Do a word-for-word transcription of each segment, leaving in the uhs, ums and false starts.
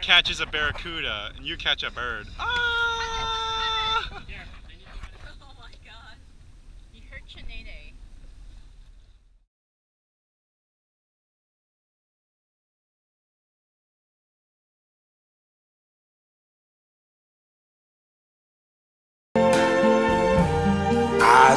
Catches a barracuda and you catch a bird. Ah! Oh my God. You heard Chinene. I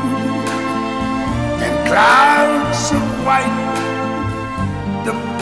and clouds of white, the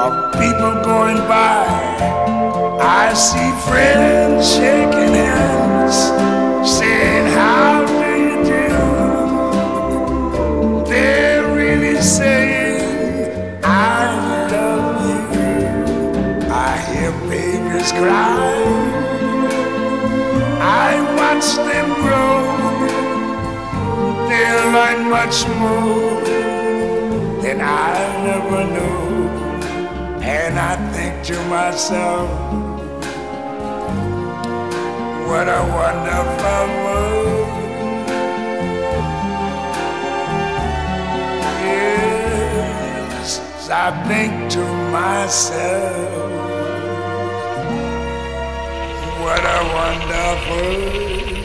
of people going by. I see friends shaking hands, saying how do you do? They're really saying I love you. I hear babies cry, I watch them grow. They'll learn much more than I'll never know, and I think to myself, what a wonderful world. I think to myself, what a wonderful